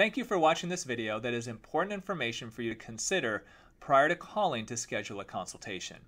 Thank you for watching this video that is important information for you to consider prior to calling to schedule a consultation.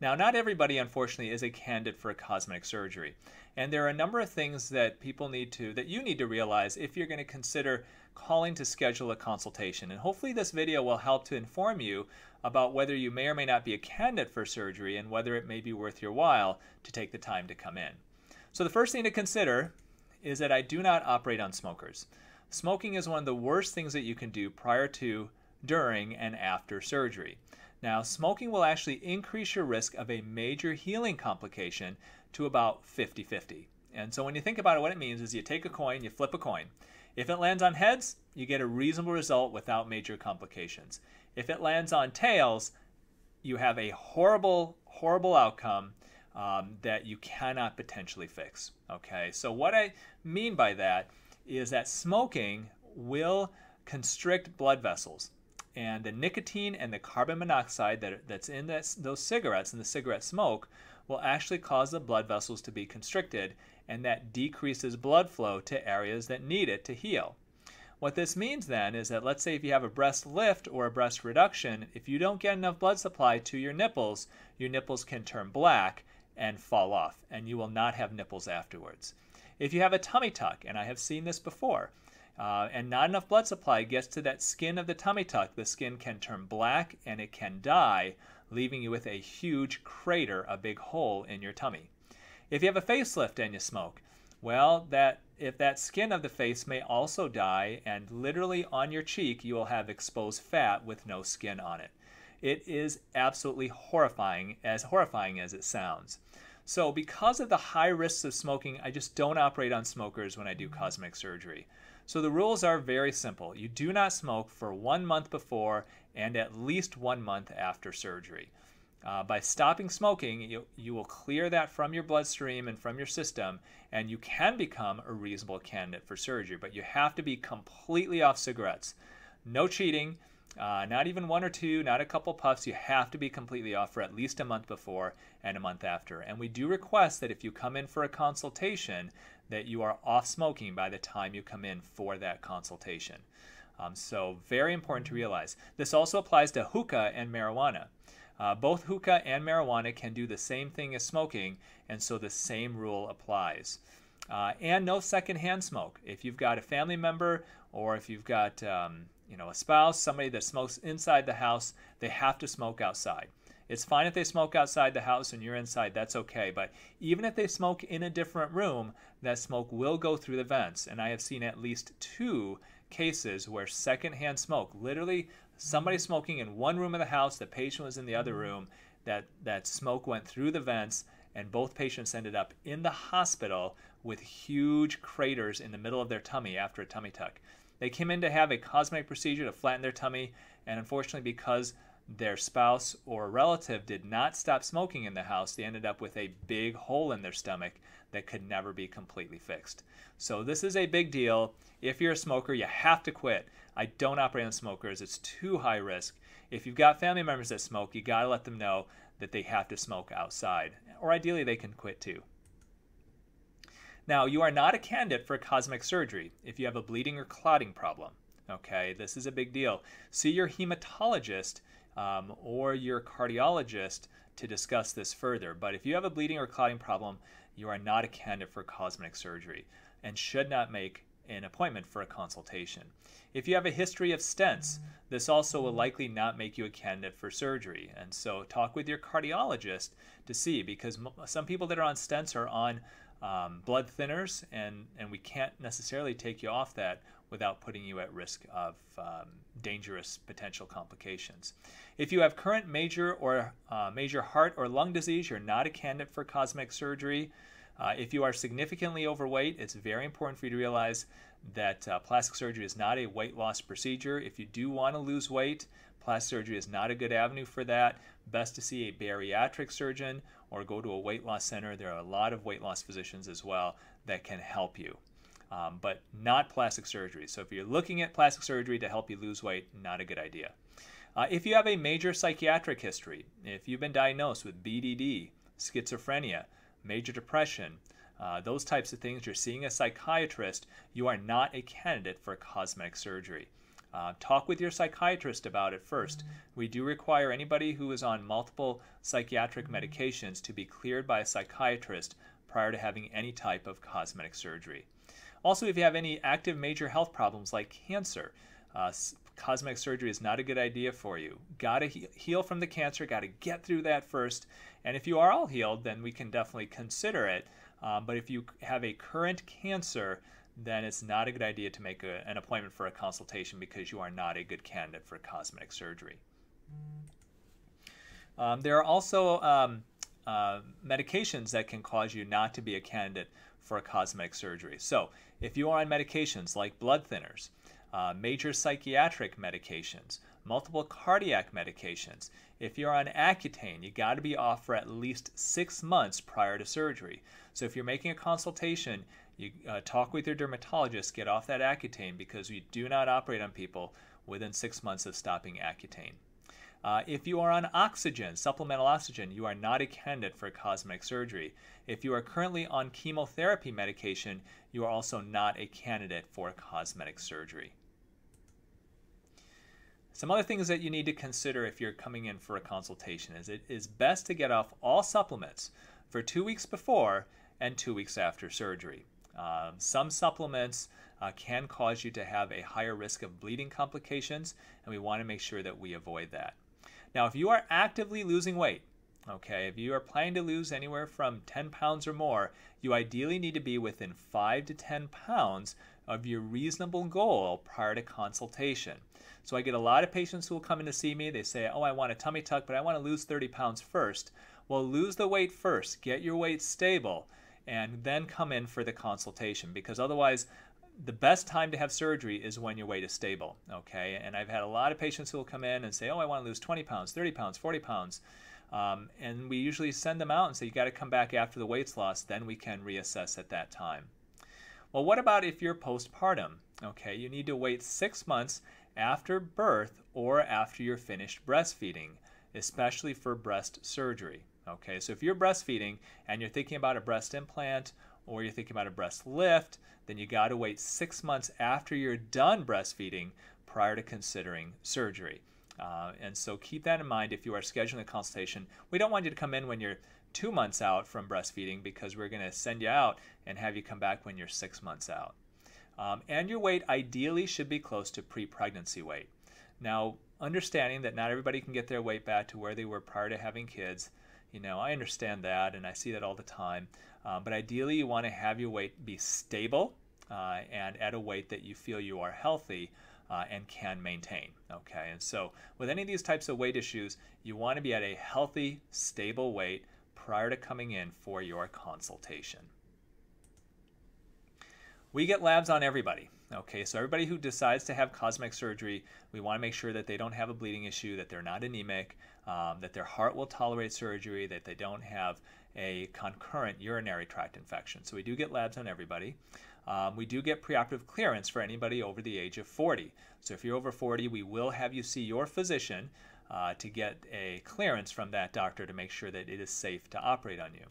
Now, not everybody, unfortunately, is a candidate for a cosmetic surgery. And there are a number of things that you need to realize if you're going to consider calling to schedule a consultation. And hopefully this video will help to inform you about whether you may or may not be a candidate for surgery and whether it may be worth your while to take the time to come in. So the first thing to consider is that I do not operate on smokers. Smoking is one of the worst things that you can do prior to, during, and after surgery. Now, smoking will actually increase your risk of a major healing complication to about 50-50. And so when you think about it, what it means is you take a coin, you flip a coin. If it lands on heads, you get a reasonable result without major complications. If it lands on tails, you have a horrible, horrible outcome that you cannot potentially fix. Okay, so what I mean by that is that smoking will constrict blood vessels. And the nicotine and the carbon monoxide that's in those cigarettes and the cigarette smoke will actually cause the blood vessels to be constricted, and that decreases blood flow to areas that need it to heal. What this means then is that, let's say if you have a breast lift or a breast reduction, if you don't get enough blood supply to your nipples can turn black and fall off, and you will not have nipples afterwards. If you have a tummy tuck, and I have seen this before, and not enough blood supply gets to that skin of the tummy tuck, the skin can turn black and it can die, leaving you with a huge crater, a big hole in your tummy. If you have a facelift and you smoke, well, if that skin of the face may also die, and literally on your cheek you will have exposed fat with no skin on it. It is absolutely horrifying as it sounds. So because of the high risks of smoking, I just don't operate on smokers when I do cosmetic surgery. So the rules are very simple. You do not smoke for 1 month before and at least 1 month after surgery. By stopping smoking, you will clear that from your bloodstream and from your system, and you can become a reasonable candidate for surgery, but you have to be completely off cigarettes. No cheating, not even one or two, not a couple puffs. You have to be completely off for at least a month before and a month after. And we do request that if you come in for a consultation, that you are off smoking by the time you come in for that consultation. So very important to realize. This also applies to hookah and marijuana. Both hookah and marijuana can do the same thing as smoking, and so the same rule applies. And no secondhand smoke. If you've got a family member, or if you've got a spouse, somebody that smokes inside the house, they have to smoke outside. It's fine if they smoke outside the house and you're inside, that's okay. But even if they smoke in a different room, that smoke will go through the vents. And I have seen at least 2 cases where secondhand smoke, literally somebody smoking in one room of the house, the patient was in the other room, that smoke went through the vents, and both patients ended up in the hospital with huge craters in the middle of their tummy after a tummy tuck. They came in to have a cosmetic procedure to flatten their tummy, and unfortunately, because their spouse or relative did not stop smoking in the house, they ended up with a big hole in their stomach that could never be completely fixed. So this is a big deal. If you're a smoker, you have to quit. I don't operate on smokers. It's too high risk. If you've got family members that smoke, you gotta let them know that they have to smoke outside, or ideally they can quit too. Now, you are not a candidate for cosmetic surgery if you have a bleeding or clotting problem. Okay, this is a big deal. See your hematologist or your cardiologist to discuss this further. But if you have a bleeding or clotting problem, you are not a candidate for cosmetic surgery and should not make an appointment for a consultation. If you have a history of stents, this also will likely not make you a candidate for surgery. And so talk with your cardiologist to see, because some people that are on stents are on blood thinners, and we can't necessarily take you off that without putting you at risk of dangerous potential complications. If you have current major heart or lung disease, you're not a candidate for cosmetic surgery. If you are significantly overweight, it's very important for you to realize that plastic surgery is not a weight loss procedure. If you do want to lose weight, plastic surgery is not a good avenue for that. Best to see a bariatric surgeon or go to a weight loss center. There are a lot of weight loss physicians as well that can help you. But not plastic surgery. So if you're looking at plastic surgery to help you lose weight, not a good idea. If you have a major psychiatric history, if you've been diagnosed with BDD, schizophrenia, major depression, those types of things, you're seeing a psychiatrist, you are not a candidate for cosmetic surgery. Talk with your psychiatrist about it first. We do require anybody who is on multiple psychiatric medications to be cleared by a psychiatrist prior to having any type of cosmetic surgery. Also, if you have any active major health problems like cancer, cosmetic surgery is not a good idea for you. Gotta heal from the cancer, gotta get through that first. And if you are all healed, then we can definitely consider it. But if you have a current cancer, then it's not a good idea to make an appointment for a consultation because you are not a good candidate for cosmetic surgery. There are also medications that can cause you not to be a candidate for a cosmetic surgery. So if you are on medications like blood thinners, major psychiatric medications, multiple cardiac medications, if you're on Accutane, you got to be off for at least 6 months prior to surgery. So if you're making a consultation, you talk with your dermatologist, get off that Accutane, because you do not operate on people within 6 months of stopping Accutane. If you are on oxygen, supplemental oxygen, you are not a candidate for cosmetic surgery. If you are currently on chemotherapy medication, you are also not a candidate for cosmetic surgery. Some other things that you need to consider if you're coming in for a consultation is it is best to get off all supplements for 2 weeks before and 2 weeks after surgery. Some supplements can cause you to have a higher risk of bleeding complications, and we want to make sure that we avoid that. Now, if you are actively losing weight, okay, if you are planning to lose anywhere from 10 pounds or more, you ideally need to be within 5 to 10 pounds of your reasonable goal prior to consultation. So I get a lot of patients who will come in to see me. They say, oh, I want a tummy tuck, but I want to lose 30 pounds first. Well, lose the weight first, get your weight stable, and then come in for the consultation, because otherwise the best time to have surgery is when your weight is stable, okay? And I've had a lot of patients who will come in and say, oh, I want to lose 20 pounds, 30 pounds, 40 pounds. And we usually send them out and say, you got to come back after the weight's lost, then we can reassess at that time. Well, what about if you're postpartum? Okay, you need to wait 6 months after birth or after you're finished breastfeeding, especially for breast surgery. Okay, so if you're breastfeeding and you're thinking about a breast implant or you're thinking about a breast lift, then you got to wait 6 months after you're done breastfeeding prior to considering surgery. And so keep that in mind if you are scheduling a consultation. We don't want you to come in when you're 2 months out from breastfeeding, because we're going to send you out and have you come back when you're 6 months out. And your weight ideally should be close to pre-pregnancy weight. Now, understanding that not everybody can get their weight back to where they were prior to having kids, you know, I understand that, and I see that all the time. But ideally, you want to have your weight be stable and at a weight that you feel you are healthy and can maintain. Okay, and so with any of these types of weight issues, you want to be at a healthy, stable weight prior to coming in for your consultation. We get labs on everybody. Okay, so everybody who decides to have cosmetic surgery, we want to make sure that they don't have a bleeding issue, that they're not anemic, that their heart will tolerate surgery, that they don't have a concurrent urinary tract infection. So we do get labs on everybody. We do get preoperative clearance for anybody over the age of 40. So if you're over 40, we will have you see your physician to get a clearance from that doctor to make sure that it is safe to operate on you.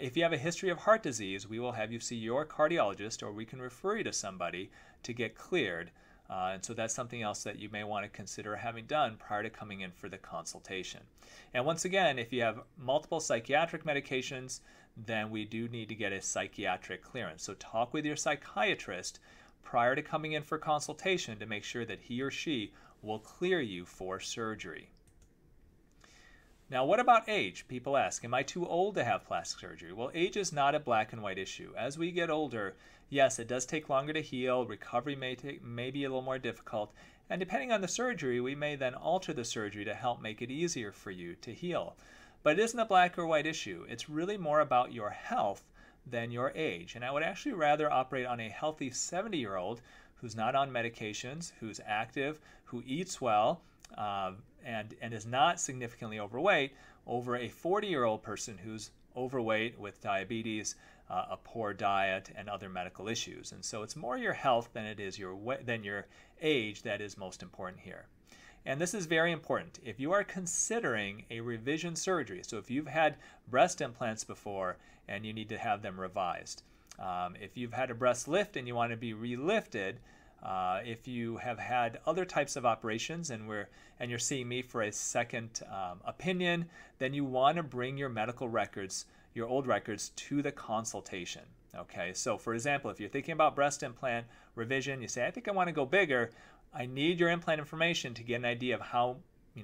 If you have a history of heart disease, we will have you see your cardiologist, or we can refer you to somebody to get cleared. And so that's something else that you may want to consider having done prior to coming in for the consultation. And once again, if you have multiple psychiatric medications, then we do need to get a psychiatric clearance. So talk with your psychiatrist prior to coming in for consultation to make sure that he or she will clear you for surgery. Now, what about age? People ask, am I too old to have plastic surgery? Well, age is not a black and white issue. As we get older, yes, it does take longer to heal. Recovery may be a little more difficult. And depending on the surgery, we may then alter the surgery to help make it easier for you to heal. But it isn't a black or white issue. It's really more about your health than your age. And I would actually rather operate on a healthy 70-year-old who's not on medications, who's active, who eats well, and is not significantly overweight, over a 40-year-old person who's overweight with diabetes, a poor diet, and other medical issues. And so it's more your health than it is your age that is most important here. And this is very important. If you are considering a revision surgery, so if you've had breast implants before and you need to have them revised, if you've had a breast lift and you want to be relifted, if you have had other types of operations and you're seeing me for a second opinion, then you want to bring your medical records, your old records, to the consultation. Okay, so for example, if you're thinking about breast implant revision, you say, I think I want to go bigger. I need your implant information to get an idea of how,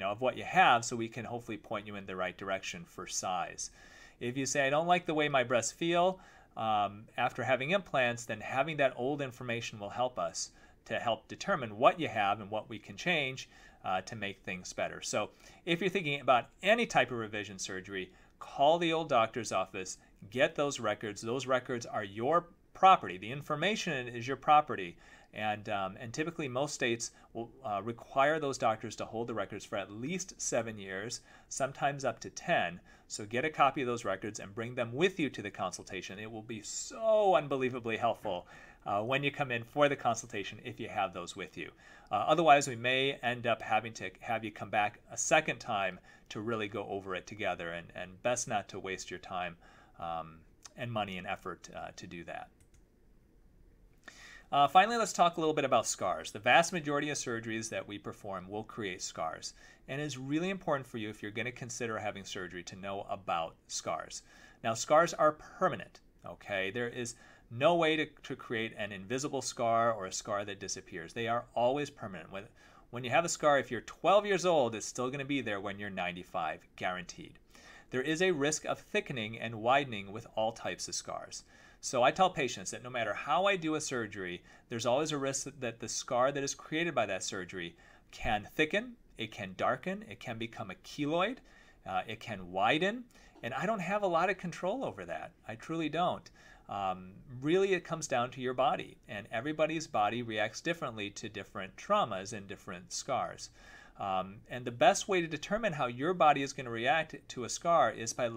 of what you have, so we can hopefully point you in the right direction for size. If you say, I don't like the way my breasts feel after having implants, then having that old information will help us to help determine what you have and what we can change to make things better. So if you're thinking about any type of revision surgery, call the old doctor's office, get those records. Those records are your property. The information is your property. And typically most states will require those doctors to hold the records for at least 7 years, sometimes up to 10. So get a copy of those records and bring them with you to the consultation. It will be so unbelievably helpful when you come in for the consultation if you have those with you. Otherwise, we may end up having to have you come back a second time to really go over it together, and best not to waste your time and money and effort to do that. Finally, let's talk a little bit about scars. The vast majority of surgeries that we perform will create scars, and it's really important for you, if you're going to consider having surgery, to know about scars. Now, scars are permanent, okay? There is no way to create an invisible scar or a scar that disappears. They are always permanent. When you have a scar, if you're 12 years old, it's still going to be there when you're 95, guaranteed. There is a risk of thickening and widening with all types of scars. So I tell patients that no matter how I do a surgery, there's always a risk that the scar that is created by that surgery can thicken, it can darken, it can become a keloid, it can widen, and I don't have a lot of control over that. I truly don't. Really, it comes down to your body, and everybody's body reacts differently to different traumas and different scars. And the best way to determine how your body is going to react to a scar is by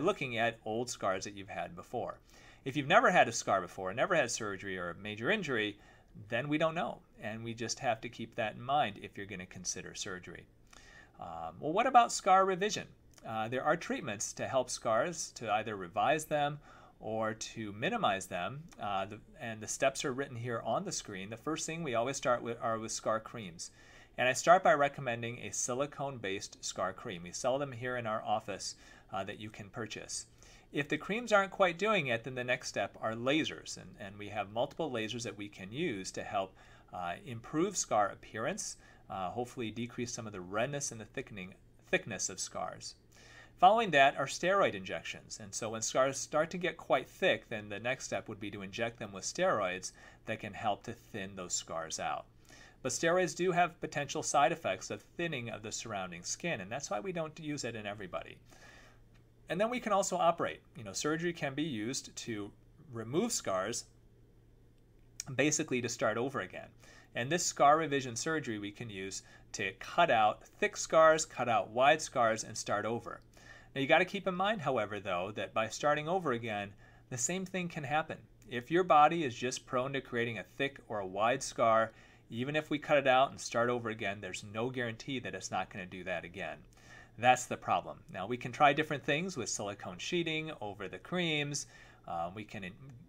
looking at old scars that you've had before. If you've never had a scar before, never had surgery or a major injury, then we don't know. And we just have to keep that in mind if you're going to consider surgery. Well, what about scar revision? There are treatments to help scars, to either revise them or to minimize them. And the steps are written here on the screen. The first thing we always start with are with scar creams. And I start by recommending a silicone-based scar cream. We sell them here in our office that you can purchase. If the creams aren't quite doing it, then the next step are lasers. And we have multiple lasers that we can use to help improve scar appearance, hopefully decrease some of the redness and the thickness of scars. Following that are steroid injections. And so when scars start to get quite thick, then the next step would be to inject them with steroids that can help to thin those scars out. But steroids do have potential side effects of thinning of the surrounding skin, and that's why we don't use it in everybody. And then we can also operate. Surgery can be used to remove scars, basically to start over again. And this scar revision surgery we can use to cut out thick scars, cut out wide scars, and start over. Now, you got to keep in mind, however, though, that by starting over again, the same thing can happen. If your body is just prone to creating a thick or a wide scar, even if we cut it out and start over again, there's no guarantee that it's not going to do that again. That's the problem. Now, we can try different things with silicone sheeting over the creams. We can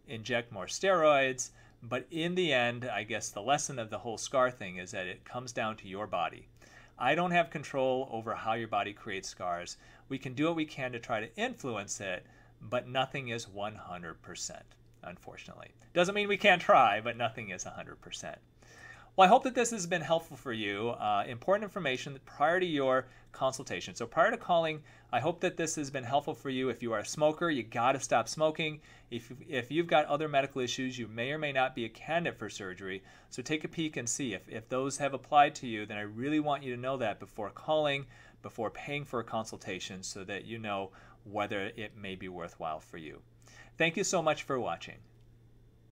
inject more steroids. But in the end, I guess the lesson of the whole scar thing is that it comes down to your body. I don't have control over how your body creates scars. We can do what we can to try to influence it, but nothing is 100%, unfortunately. Doesn't mean we can't try, but nothing is 100%. Well, I hope that this has been helpful for you, important information prior to your consultation. So prior to calling, I hope that this has been helpful for you. If you are a smoker, you got to stop smoking. If you've got other medical issues, you may or may not be a candidate for surgery. So take a peek and see if those have applied to you. Then I really want you to know that before calling, before paying for a consultation, so that you know whether it may be worthwhile for you. Thank you so much for watching.